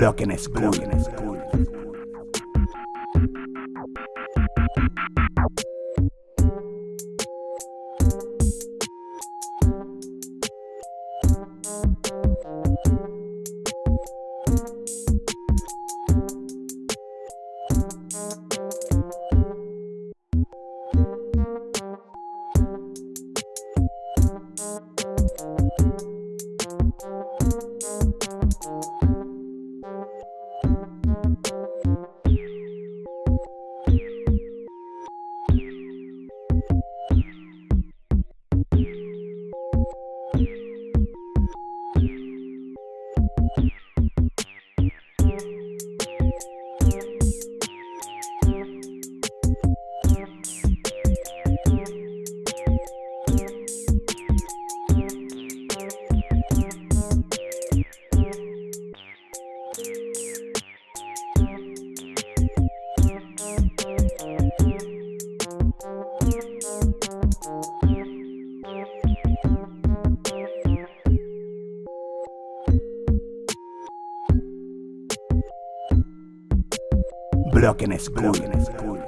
Blokken is cool. Blokken is cool.